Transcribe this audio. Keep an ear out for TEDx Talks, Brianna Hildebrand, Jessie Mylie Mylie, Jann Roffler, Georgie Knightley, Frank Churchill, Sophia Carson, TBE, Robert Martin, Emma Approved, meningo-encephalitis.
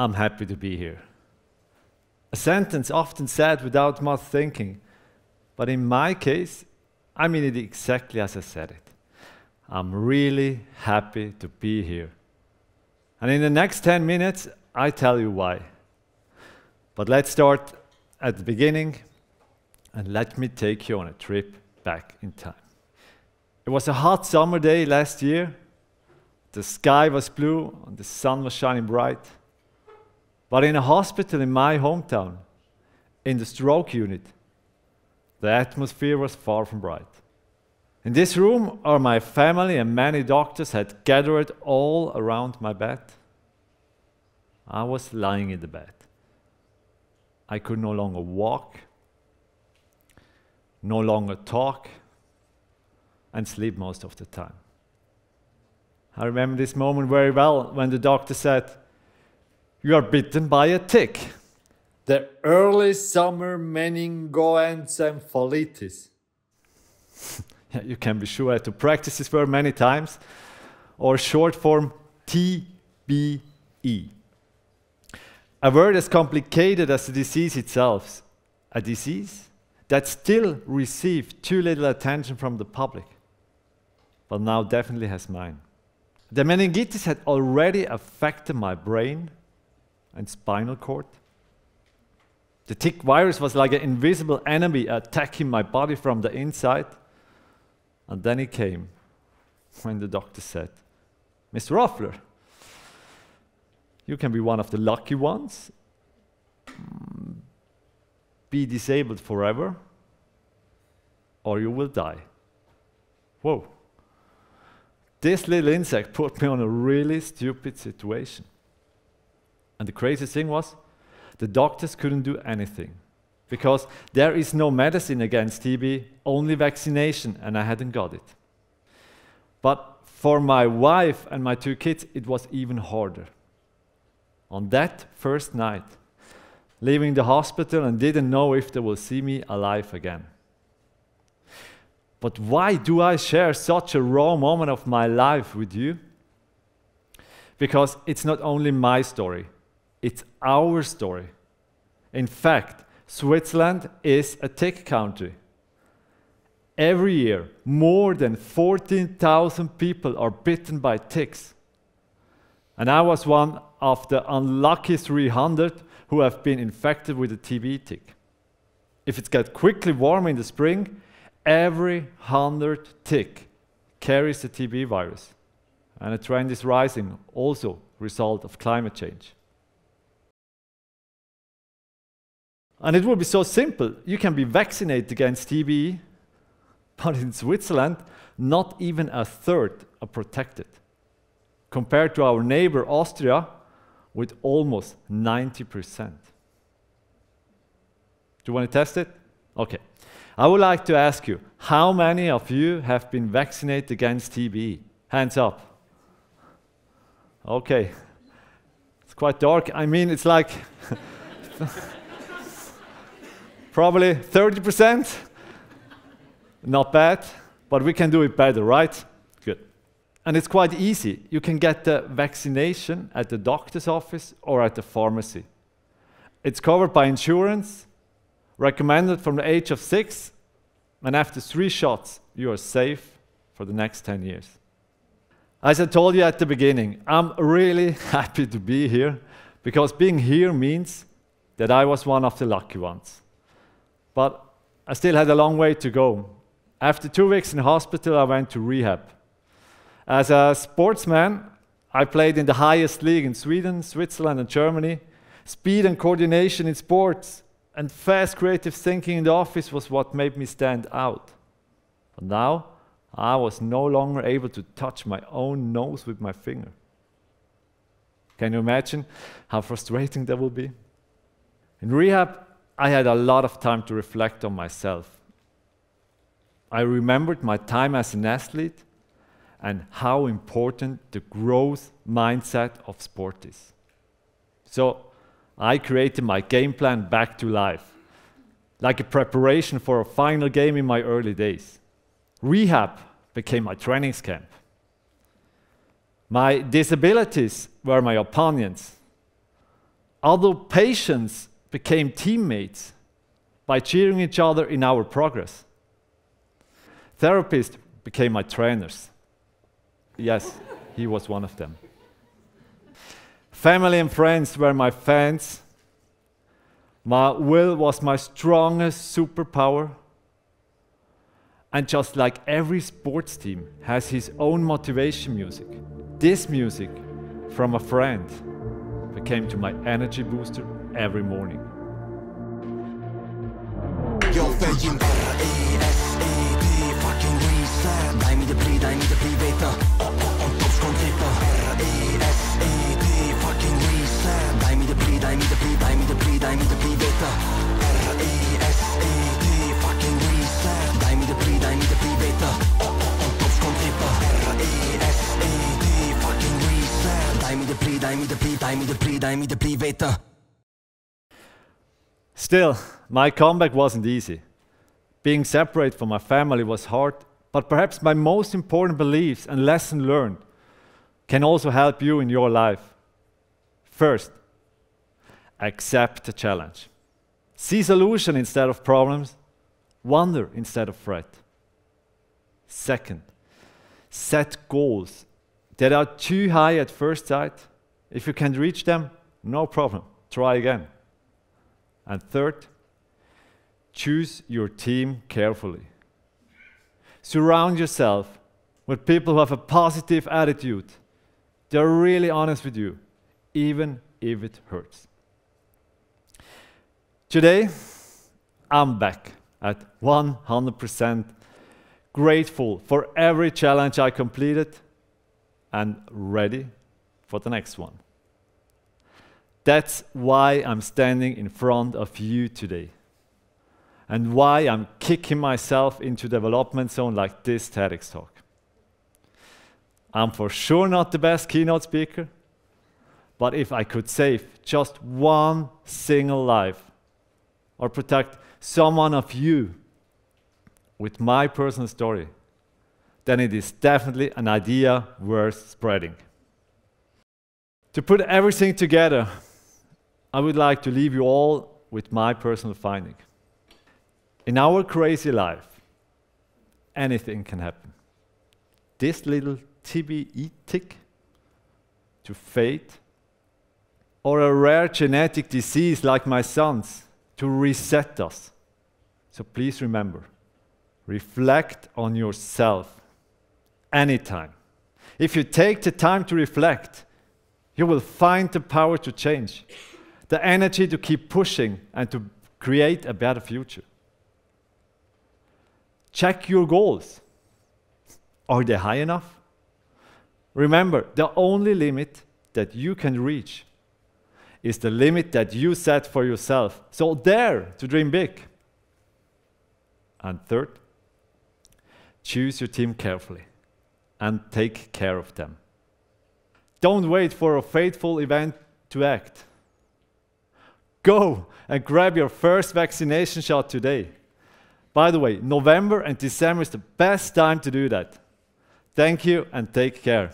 I'm happy to be here. A sentence often said without much thinking, but in my case, I mean it exactly as I said it. I'm really happy to be here. And in the next 10 minutes, I tell you why. But let's start at the beginning, and let me take you on a trip back in time. It was a hot summer day last year. The sky was blue, and the sun was shining bright. But in a hospital in my hometown, in the stroke unit, the atmosphere was far from bright. In this room are my family and many doctors had gathered all around my bed. I was lying in the bed. I could no longer walk, no longer talk, and sleep most of the time. I remember this moment very well when the doctor said, "You are bitten by a tick. The early summer meningo-encephalitis." You can be sure I had to practice this word many times, or short form TBE. A word as complicated as the disease itself, a disease that still received too little attention from the public, but now definitely has mine. The meningitis had already affected my brain and spinal cord. The tick virus was like an invisible enemy attacking my body from the inside. And then it came when the doctor said, "Mr. Roffler, you can be one of the lucky ones, be disabled forever, or you will die." Whoa. This little insect put me on a really stupid situation. And the craziest thing was, the doctors couldn't do anything, because there is no medicine against TB, only vaccination, and I hadn't got it. But for my wife and my two kids, it was even harder. On that first night, leaving the hospital and didn't know if they will see me alive again. But why do I share such a raw moment of my life with you? Because it's not only my story. It's our story. In fact, Switzerland is a tick country. Every year, more than 14,000 people are bitten by ticks. And I was one of the unlucky 300 who have been infected with a TB tick. If it gets quickly warm in the spring, every 100 tick carries the TB virus. And the trend is rising, also result of climate change. And it would be so simple. You can be vaccinated against TBE, but in Switzerland, not even a third are protected, compared to our neighbor Austria, with almost 90%. Do you want to test it? Okay. I would like to ask you, how many of you have been vaccinated against TBE? Hands up. Okay. It's quite dark. I mean, it's like... Probably 30%. Not bad, but we can do it better, right? Good. And it's quite easy. You can get the vaccination at the doctor's office or at the pharmacy. It's covered by insurance, recommended from the age of 6, and after 3 shots, you are safe for the next 10 years. As I told you at the beginning, I'm really happy to be here, because being here means that I was one of the lucky ones. But I still had a long way to go. After 2 weeks in hospital, I went to rehab. As a sportsman, I played in the highest league in Sweden, Switzerland, and Germany. Speed and coordination in sports and fast creative thinking in the office was what made me stand out. But now, I was no longer able to touch my own nose with my finger. Can you imagine how frustrating that will be? In rehab, I had a lot of time to reflect on myself. I remembered my time as an athlete and how important the growth mindset of sport is. So I created my game plan back to life. like a preparation for a final game in my early days. Rehab became my training camp. My disabilities were my opponents. Other patients became teammates by cheering each other in our progress. Therapists became my trainers. Yes, he was one of them. Family and friends were my fans. My will was my strongest superpower. And just like every sports team has his own motivation music, this music from a friend became to my energy booster every morning. Still, my comeback wasn't easy. Being separate from my family was hard, but perhaps my most important beliefs and lesson learned can also help you in your life. First, accept the challenge. See solution instead of problems, wonder instead of fret. Second, set goals that are too high at first sight. If you can't reach them, no problem, try again. And third, choose your team carefully. Surround yourself with people who have a positive attitude. They're really honest with you, even if it hurts. Today, I'm back at 100%, grateful for every challenge I completed and ready for the next one. That's why I'm standing in front of you today and why I'm kicking myself into development zone like this TEDx talk. I'm for sure not the best keynote speaker, but if I could save just one single life or protect someone of you with my personal story, then it is definitely an idea worth spreading. To put everything together, I would like to leave you all with my personal finding. In our crazy life, anything can happen. This little TBE tick to fate, or a rare genetic disease like my son's to reset us. So please remember, reflect on yourself anytime. If you take the time to reflect, you will find the power to change, the energy to keep pushing and to create a better future. Check your goals. Are they high enough? Remember, the only limit that you can reach is the limit that you set for yourself. So dare to dream big. And third, choose your team carefully and take care of them. Don't wait for a fateful event to act. Go and grab your first vaccination shot today. By the way, November and December is the best time to do that. Thank you and take care.